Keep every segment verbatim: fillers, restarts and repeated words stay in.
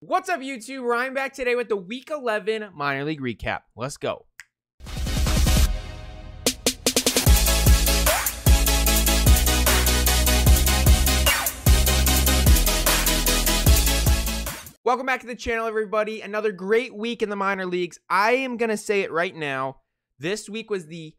What's up, YouTube? Ryan back today with the Week eleven Minor League Recap. Let's go. Welcome back to the channel, everybody. Another great week in the minor leagues. I am going to say it right now. This week was the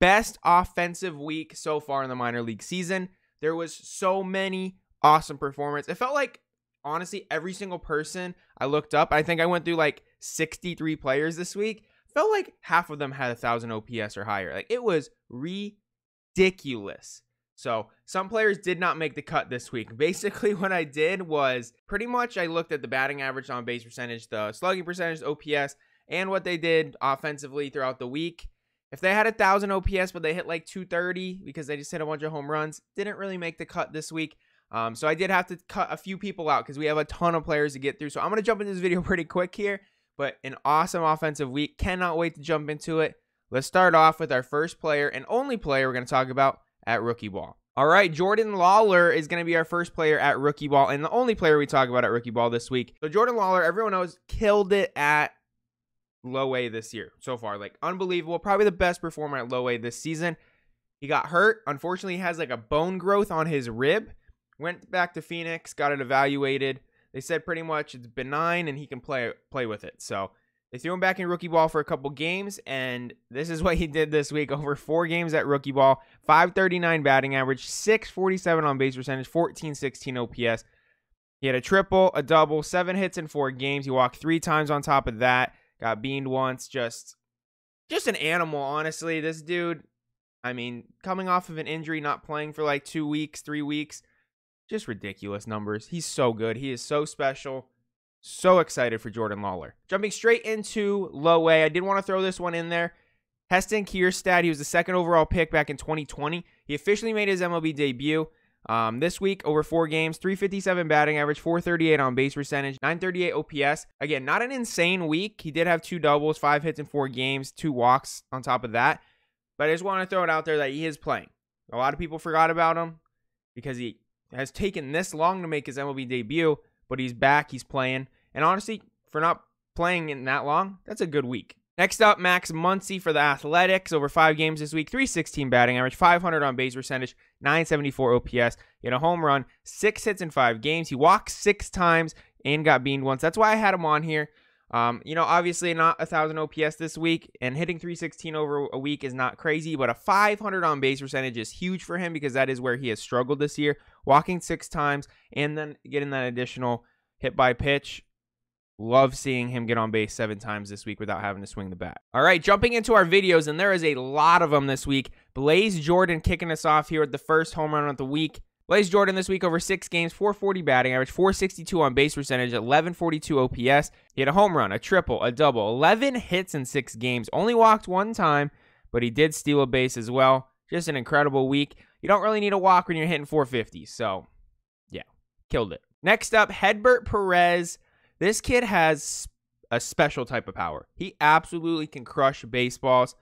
best offensive week so far in the minor league season. There was so many awesome performances. It felt like, honestly, every single person I looked up, I think I went through like sixty-three players this week, felt like half of them had a thousand O P S or higher. Like, it was ridiculous. So some players did not make the cut this week. Basically what I did was pretty much I looked at the batting average, on base percentage, the slugging percentage, O P S, and what they did offensively throughout the week. If they had a thousand O P S, but they hit like two thirty because they just hit a bunch of home runs, didn't really make the cut this week. Um, so I did have to cut a few people out because we have a ton of players to get through. So I'm going to jump into this video pretty quick here, but an awesome offensive week. Cannot wait to jump into it. Let's start off with our first player and only player we're going to talk about at rookie ball. All right, Jordan Lawlar is going to be our first player at rookie ball and the only player we talk about at rookie ball this week. So Jordan Lawlar, everyone knows, killed it at low A this year so far. Like, unbelievable. Probably the best performer at low A this season. He got hurt. Unfortunately, he has like a bone growth on his rib. Went back to Phoenix, got it evaluated. They said pretty much it's benign and he can play play with it. So they threw him back in rookie ball for a couple games, and this is what he did this week. Over four games at rookie ball, five thirty-nine batting average, six forty-seven on base percentage, fourteen sixteen O P S. He had a triple, a double, seven hits in four games. He walked three times on top of that, got beaned once. Just, just an animal, honestly. This dude, I mean, coming off of an injury, not playing for like two weeks, three weeks. Just ridiculous numbers. He's so good. He is so special. So excited for Jordan Lawlar. Jumping straight into low A. I did want to throw this one in there. Heston Kierstad, he was the second overall pick back in twenty twenty. He officially made his M L B debut um, this week over four games. three fifty-seven batting average, four thirty-eight on base percentage, nine thirty-eight O P S. Again, not an insane week. He did have two doubles, five hits in four games, two walks on top of that. But I just want to throw it out there that he is playing. A lot of people forgot about him because he has taken this long to make his M L B debut, but he's back, he's playing. And honestly, for not playing in that long, that's a good week. Next up, Max Muncy for the Athletics. Over five games this week, three sixteen batting average, five hundred on base percentage, nine seventy-four O P S. He had a home run, six hits in five games. He walked six times and got beaned once. That's why I had him on here. Um, you know, obviously not one thousand O P S this week, and hitting three sixteen over a week is not crazy, but a five hundred on base percentage is huge for him because that is where he has struggled this year, walking six times and then getting that additional hit by pitch. Love seeing him get on base seven times this week without having to swing the bat. All right, jumping into our videos, and there is a lot of them this week. Blaze Jordan kicking us off here with the first home run of the week. Blaze Jordan this week over six games, four forty batting average, four sixty-two on base percentage, eleven forty-two O P S. He had a home run, a triple, a double, eleven hits in six games. Only walked one time, but he did steal a base as well. Just an incredible week. You don't really need a walk when you're hitting four fifty. So, yeah, killed it. Next up, Hedbert Perez. This kid has a special type of power. He absolutely can crush baseballs.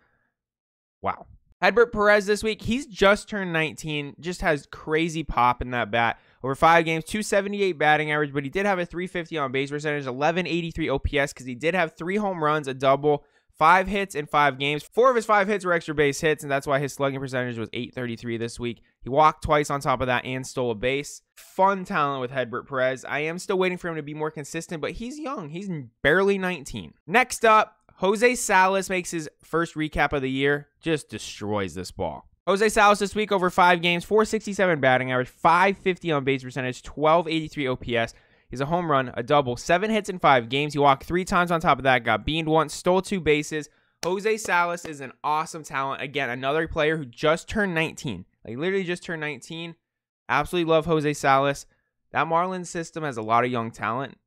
Wow. Hedbert Perez this week, he's just turned nineteen, just has crazy pop in that bat. Over five games, two seventy-eight batting average, but he did have a three fifty on base percentage, eleven eighty-three O P S, because he did have three home runs, a double, five hits in five games. Four of his five hits were extra base hits, and that's why his slugging percentage was eight thirty-three this week. He walked twice on top of that and stole a base. Fun talent with Hedbert Perez. I am still waiting for him to be more consistent, but he's young. He's barely nineteen. Next up, Jose Salas makes his first recap of the year, just destroys this ball. Jose Salas this week over five games, four sixty-seven batting average, five fifty on base percentage, twelve eighty-three O P S. He's a home run, a double, seven hits in five games. He walked three times on top of that, got beaned once, stole two bases. Jose Salas is an awesome talent. Again, another player who just turned nineteen. Like, literally just turned nineteen. Absolutely love Jose Salas. That Marlins system has a lot of young talent.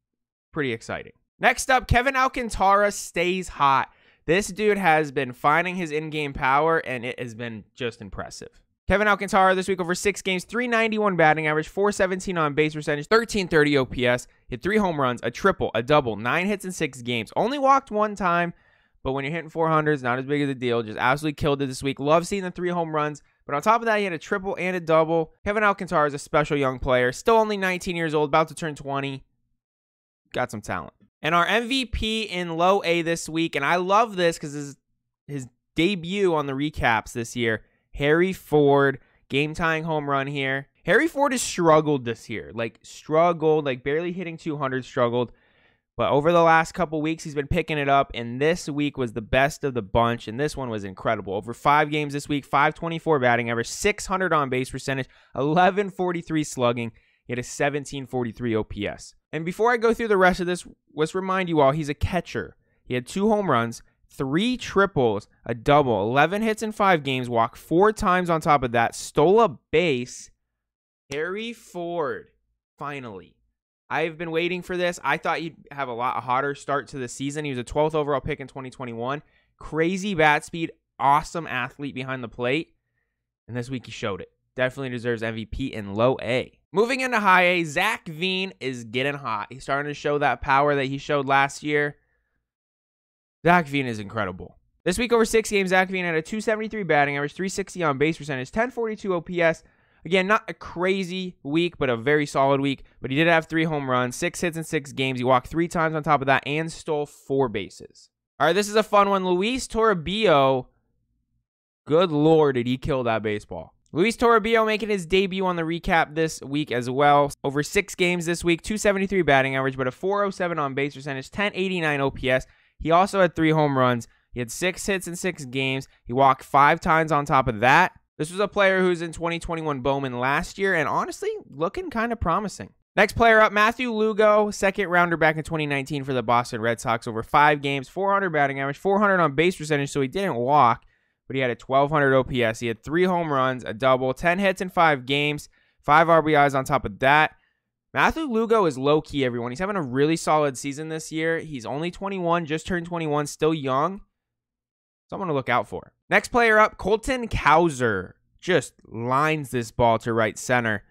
Pretty exciting. Next up, Kevin Alcantara stays hot. This dude has been finding his in-game power, and it has been just impressive. Kevin Alcantara this week over six games, three ninety-one batting average, four seventeen on base percentage, thirteen thirty O P S. Hit three home runs, a triple, a double, nine hits in six games. Only walked one time, but when you're hitting four hundred, it's not as big of a deal. Just absolutely killed it this week. Love seeing the three home runs. But on top of that, he had a triple and a double. Kevin Alcantara is a special young player. Still only nineteen years old, about to turn twenty. got some talent. And our M V P in low A this week, and I love this because his, his debut on the recaps this year, Harry Ford, game-tying home run here. Harry Ford has struggled this year, like struggled, like barely hitting two hundred, struggled. But over the last couple weeks, he's been picking it up, and this week was the best of the bunch, and this one was incredible. Over five games this week, five twenty-four batting average, six hundred on-base percentage, eleven forty-three slugging. He had a seventeen forty-three O P S. And before I go through the rest of this, let's remind you all, he's a catcher. He had two home runs, three triples, a double, eleven hits in five games, walked four times on top of that, stole a base. Harry Ford, finally. I've been waiting for this. I thought he'd have a lot hotter start to the season. He was a twelfth overall pick in twenty twenty-one. Crazy bat speed, awesome athlete behind the plate. And this week he showed it. Definitely deserves M V P in low A. Moving into high A, Zach Veen is getting hot. He's starting to show that power that he showed last year. Zach Veen is incredible. This week over six games, Zach Veen had a two seventy-three batting average, three sixty on base percentage, ten forty-two O P S. Again, not a crazy week, but a very solid week. But he did have three home runs, six hits in six games. He walked three times on top of that and stole four bases. All right, this is a fun one. Luis Toribio, good Lord, did he kill that baseball. Luis Toribio making his debut on the recap this week as well. Over six games this week, two seventy-three batting average, but a four oh seven on base percentage, ten eighty-nine O P S. He also had three home runs. He had six hits in six games. He walked five times on top of that. This was a player who's in twenty twenty-one Bowman last year and honestly looking kind of promising. Next player up, Matthew Lugo, second rounder back in twenty nineteen for the Boston Red Sox. Over five games, four hundred batting average, four hundred on base percentage, so he didn't walk, but he had a twelve hundred O P S. He had three home runs, a double, ten hits in five games, five R B Is on top of that. Matthew Lugo is low-key, everyone. He's having a really solid season this year. He's only twenty-one, just turned twenty-one, still young. Someone to look out for. Next player up, Colton Cowser just lines this ball to right center.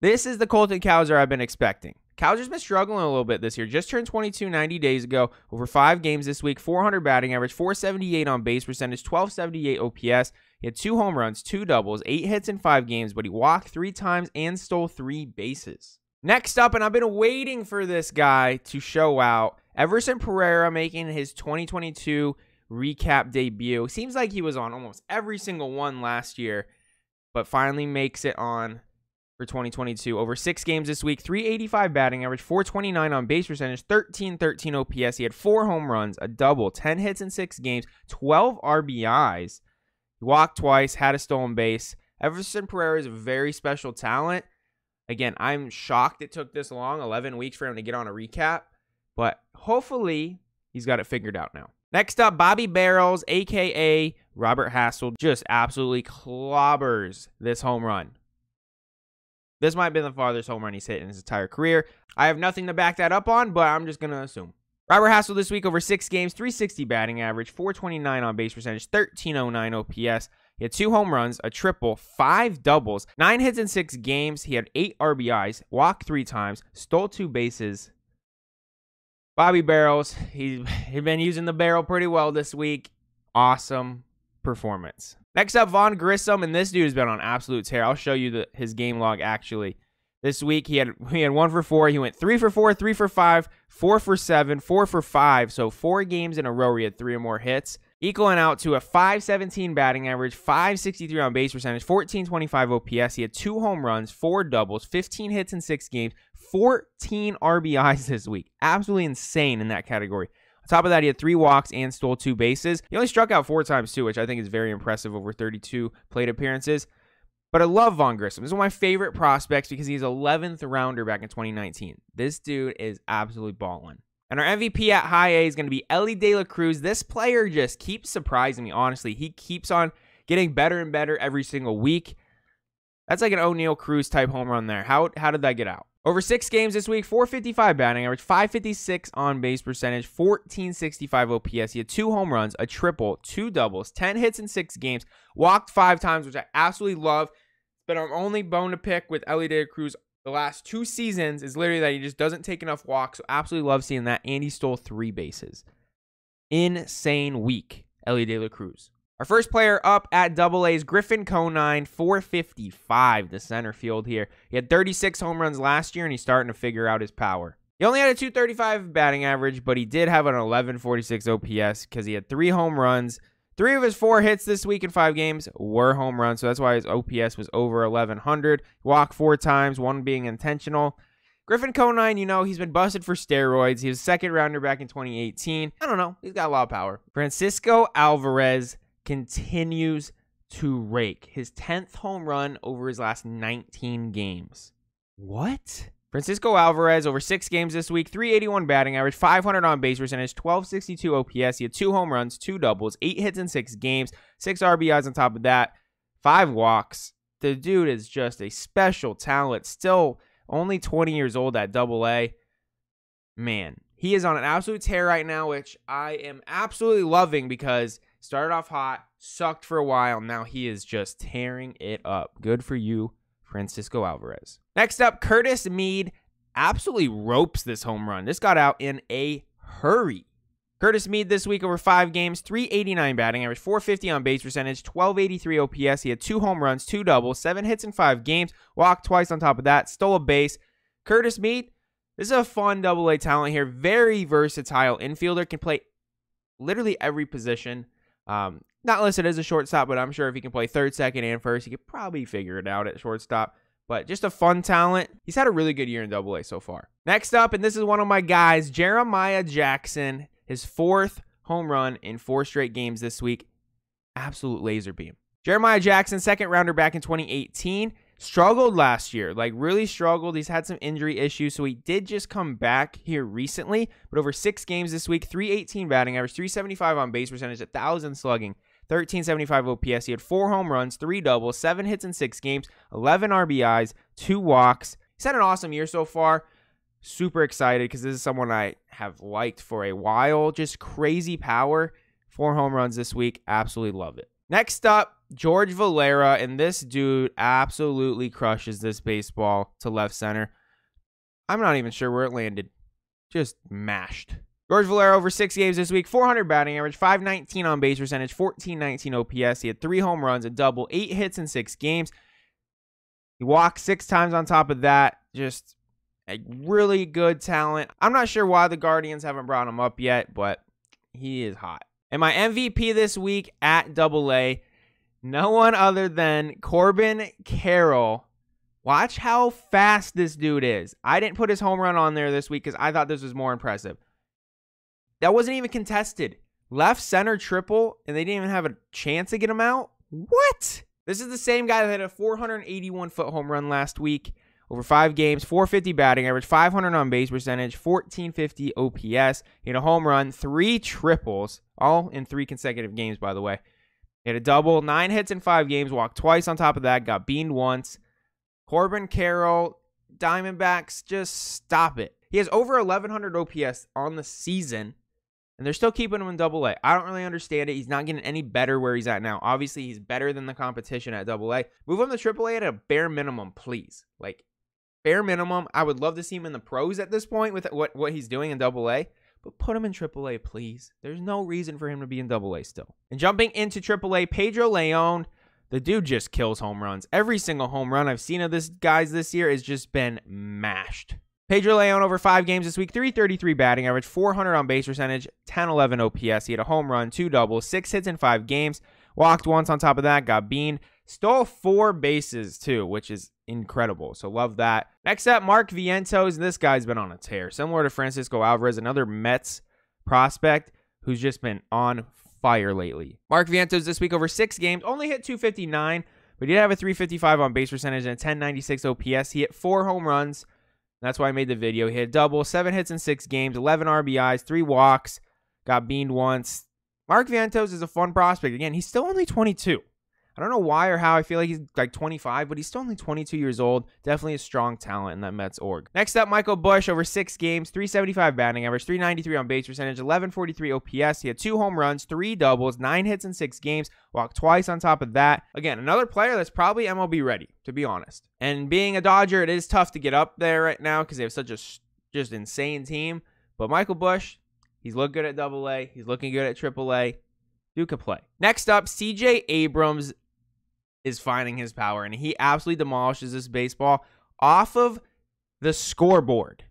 This is the Colton Cowser I've been expecting. Cowser's been struggling a little bit this year. Just turned twenty-two ninety days ago. Over five games this week, four hundred batting average, four seventy-eight on base percentage, twelve seventy-eight O P S. He had two home runs, two doubles, eight hits in five games, but he walked three times and stole three bases. Next up, and I've been waiting for this guy to show out, Everson Pereira making his twenty twenty-two recap debut. Seems like he was on almost every single one last year, but finally makes it on for twenty twenty-two. Over six games this week, three eighty-five batting average, four twenty-nine on base percentage, thirteen thirteen O P S. He had four home runs, a double, ten hits in six games, twelve R B Is. He walked twice, had a stolen base. Everson Pereira is a very special talent. Again, I'm shocked it took this long, eleven weeks for him to get on a recap, but hopefully he's got it figured out now. Next up, Bobby Barrels, a k a. Robert Hassell, just absolutely clobbers this home run. This might have been the farthest home run he's hit in his entire career. I have nothing to back that up on, but I'm just going to assume. Robert Hassell this week over six games, three sixty batting average, four twenty-nine on base percentage, thirteen oh nine O P S. He had two home runs, a triple, five doubles, nine hits in six games. He had eight R B Is, walked three times, stole two bases. Bobby Barrels, he's been using the barrel pretty well this week. Awesome performance. Next up, Vaughn Grissom, and this dude has been on absolute tear. I'll show you the, his game log, actually. This week, he had he had one for four. He went three for four, three for five, four for seven, four for five. So four games in a row, he had three or more hits, equaling out to a five seventeen batting average, five sixty-three on base percentage, fourteen twenty-five O P S. He had two home runs, four doubles, fifteen hits in six games, fourteen R B Is this week. Absolutely insane in that category. On top of that, he had three walks and stole two bases. He only struck out four times too, which I think is very impressive over thirty-two plate appearances. But I love Vaughn Grissom. This is one of my favorite prospects because he's eleventh rounder back in twenty nineteen. This dude is absolutely balling. And our M V P at high A is going to be Eli De La Cruz. This player just keeps surprising me, honestly. He keeps on getting better and better every single week. That's like an O'Neill Cruz type home run there. How, how did that get out? Over six games this week, four fifty-five batting average, five fifty-six on base percentage, fourteen sixty-five O P S. He had two home runs, a triple, two doubles, ten hits in six games, walked five times, which I absolutely love. But I'm only bone to pick with Eli De La Cruz the last two seasons is literally that he just doesn't take enough walks. So absolutely love seeing that. And he stole three bases. Insane week, Eli De La Cruz. Our first player up at double A is Griffin Conine, four fifty-five, the center field here. He had thirty-six home runs last year, and he's starting to figure out his power. He only had a two thirty-five batting average, but he did have an eleven forty-six O P S because he had three home runs. Three of his four hits this week in five games were home runs, so that's why his O P S was over eleven hundred. Walked four times, one being intentional. Griffin Conine, you know, he's been busted for steroids. He was a second-rounder back in twenty eighteen. I don't know. He's got a lot of power. Francisco Alvarez continues to rake. His tenth home run over his last nineteen games. What? Francisco Alvarez over six games this week, three eighty-one batting average, five hundred on base percentage, twelve sixty-two O P S. He had two home runs, two doubles, eight hits in six games, six R B Is on top of that, five walks. The dude is just a special talent. Still only twenty years old at double A. Man, he is on an absolute tear right now, which I am absolutely loving because started off hot, sucked for a while. Now he is just tearing it up. Good for you, Francisco Alvarez. Next up, Curtis Mead absolutely ropes this home run. This got out in a hurry. Curtis Mead this week over five games, three eighty-nine batting average, four fifty on base percentage, twelve eighty-three O P S. He had two home runs, two doubles, seven hits in five games, walked twice on top of that, stole a base. Curtis Mead, this is a fun double A talent here. Very versatile infielder, can play literally every position. Um, not listed as a shortstop, but I'm sure if he can play third, second, and first, he could probably figure it out at shortstop. But just a fun talent. He's had a really good year in double A so far. Next up, and this is one of my guys, Jeremiah Jackson. His fourth home run in four straight games this week. Absolute laser beam. Jeremiah Jackson, second rounder back in twenty eighteen. Struggled last year. Like, really struggled. He's had some injury issues, so he did just come back here recently. But over six games this week, three eighteen batting average, three seventy-five on base percentage, one thousand slugging, thirteen seventy-five O P S. He had four home runs, three doubles, seven hits in six games, eleven R B Is, two walks. He's had an awesome year so far. Super excited because this is someone I have liked for a while. Just crazy power. Four home runs this week. Absolutely love it. Next up, George Valera. And this dude absolutely crushes this baseball to left center. I'm not even sure where it landed. Just mashed. George Valera over six games this week. four hundred batting average, five nineteen on base percentage, fourteen nineteen O P S. He had three home runs, a double, eight hits in six games. He walked six times on top of that. Just a really good talent. I'm not sure why the Guardians haven't brought him up yet, but he is hot. And my M V P this week at Double A, no one other than Corbin Carroll. Watch how fast this dude is. I didn't put his home run on there this week because I thought this was more impressive. That wasn't even contested. Left center triple, and they didn't even have a chance to get him out? What? This is the same guy that had a four eighty-one foot home run last week. Over five games, four fifty batting average, five hundred on base percentage, fourteen fifty O P S. He had a home run, three triples, all in three consecutive games, by the way. He had a double, nine hits in five games, walked twice on top of that, got beaned once. Corbin Carroll, Diamondbacks, just stop it. He has over eleven hundred O P S on the season, and they're still keeping him in double A. I don't really understand it. He's not getting any better where he's at now. Obviously, he's better than the competition at double A. Move him to triple A at a bare minimum, please. Like, bare minimum. I would love to see him in the pros at this point with what, what he's doing in double A, but put him in triple A, please. There's no reason for him to be in double A still. And jumping into triple A, Pedro Leon, the dude just kills home runs. Every single home run I've seen of this guys this year has just been mashed. Pedro Leon over five games this week, three thirty-three batting average, four hundred on base percentage, ten eleven O P S. He had a home run, two doubles, six hits in five games, walked once on top of that, got beaned. Stole four bases, too, which is incredible. So love that. Next up, Mark Vientos. This guy's been on a tear. Similar to Francisco Alvarez, another Mets prospect who's just been on fire lately. Mark Vientos this week over six games. Only hit two fifty-nine, but he did have a three fifty-five on base percentage and a ten ninety-six O P S. He hit four home runs. That's why I made the video. He hit a double, seven hits in six games, eleven R B Is, three walks, got beaned once. Mark Vientos is a fun prospect. Again, he's still only twenty-two. I don't know why or how I feel like he's like twenty-five, but he's still only twenty-two years old. Definitely a strong talent in that Mets org. Next up, Michael Bush over six games, three seventy-five batting average, three ninety-three on base percentage, eleven forty-three O P S. He had two home runs, three doubles, nine hits in six games, walked twice on top of that. Again, another player that's probably M L B ready, to be honest. And being a Dodger, it is tough to get up there right now because they have such a just insane team. But Michael Bush, he's looked good at Double A. He's looking good at Triple A. Dude could play. Next up, C J. Abrams is finding his power, and he absolutely demolishes this baseball off of the scoreboard.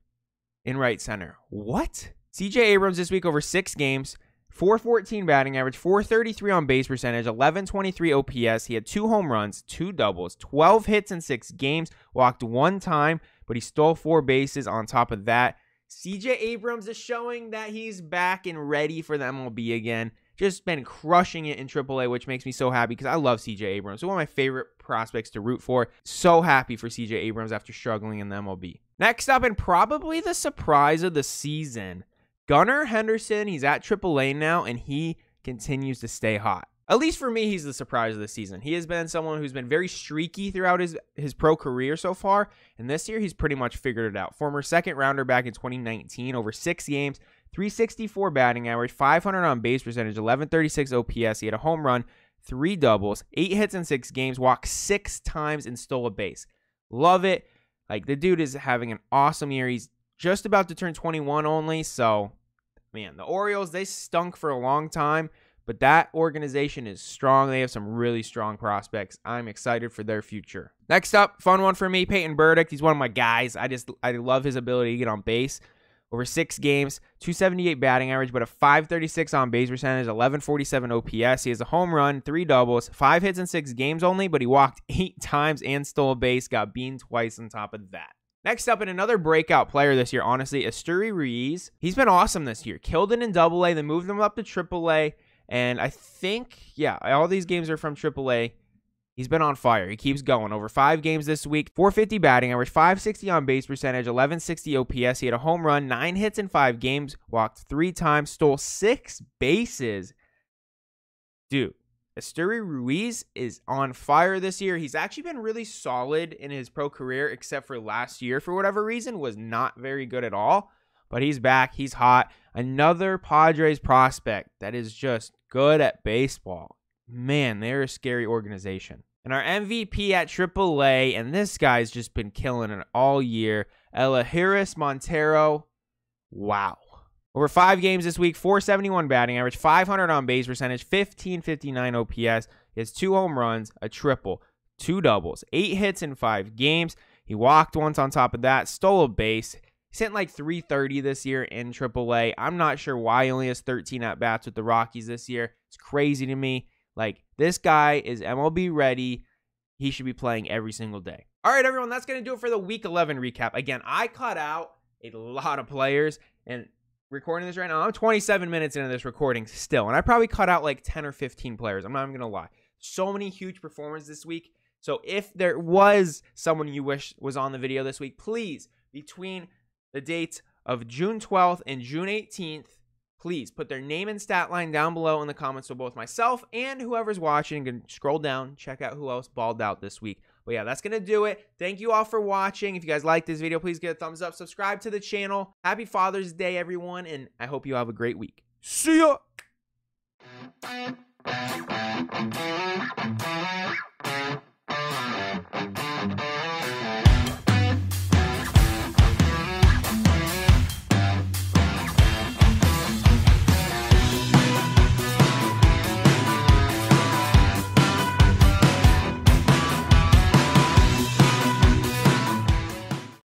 in right center. What? C J. Abrams this week over six games, four fourteen batting average, four thirty-three on base percentage, eleven twenty-three O P S. He had two home runs, two doubles, twelve hits in six games, walked one time, but he stole four bases on top of that. C J. Abrams is showing that he's back and ready for the M L B again. Just been crushing it in triple A, which makes me so happy because I love C J. Abrams. One of my favorite prospects to root for. So happy for C J. Abrams after struggling in the M L B. Next up, and probably the surprise of the season, Gunnar Henderson. He's at triple A now, and he continues to stay hot. At least for me, he's the surprise of the season. He has been someone who's been very streaky throughout his, his pro career so far, and this year he's pretty much figured it out. Former second-rounder back in twenty nineteen, over six games, three sixty-four batting average, five hundred on base percentage, eleven thirty-six O P S. He had a home run, three doubles, eight hits in six games, walked six times, and stole a base. Love it. Like, the dude is having an awesome year. He's just about to turn twenty-one only, so, man, the Orioles, they stunk for a long time. But that organization is strong. They have some really strong prospects. I'm excited for their future. Next up, fun one for me, Peyton Burdick. He's one of my guys. I just I love his ability to get on base. Over six games, two seventy-eight batting average, but a five thirty-six on base percentage, eleven forty-seven O P S. He has a home run, three doubles, five hits in six games only, but he walked eight times and stole a base, got beaned twice on top of that. Next up, in another breakout player this year, honestly, Estury Ruiz. He's been awesome this year. Killed it in double A, then moved him up to triple A. And I think, yeah, all these games are from triple A. He's been on fire. He keeps going. Over five games this week, four fifty batting average, five sixty on base percentage, eleven sixty O P S. He had a home run, nine hits in five games, walked three times, stole six bases. Dude, Estury Ruiz is on fire this year. He's actually been really solid in his pro career, except for last year, for whatever reason, was not very good at all. But he's back. He's hot. Another Padres prospect that is just good at baseball. Man, they're a scary organization. And our M V P at triple A, and this guy's just been killing it all year, Elias Harris Montero. Wow. Over five games this week, four seventy-one batting average, five hundred on base percentage, fifteen fifty-nine O P S. He has two home runs, a triple, two doubles, eight hits in five games. He walked once on top of that, stole a base. He's hitting like three thirty this year in triple A. I'm not sure why he only has thirteen at-bats with the Rockies this year. It's crazy to me. Like, this guy is M L B ready. He should be playing every single day. All right, everyone, that's going to do it for the Week eleven recap. Again, I cut out a lot of players, and recording this right now, I'm twenty-seven minutes into this recording still, and I probably cut out like ten or fifteen players. I'm not even going to lie. So many huge performances this week. So if there was someone you wish was on the video this week, please, between the dates of June twelfth and June eighteenth, please put their name and stat line down below in the comments so both myself and whoever's watching can scroll down, check out who else balled out this week. But yeah, that's going to do it. Thank you all for watching. If you guys like this video, please give it a thumbs up. Subscribe to the channel. Happy Father's Day, everyone, and I hope you have a great week. See ya!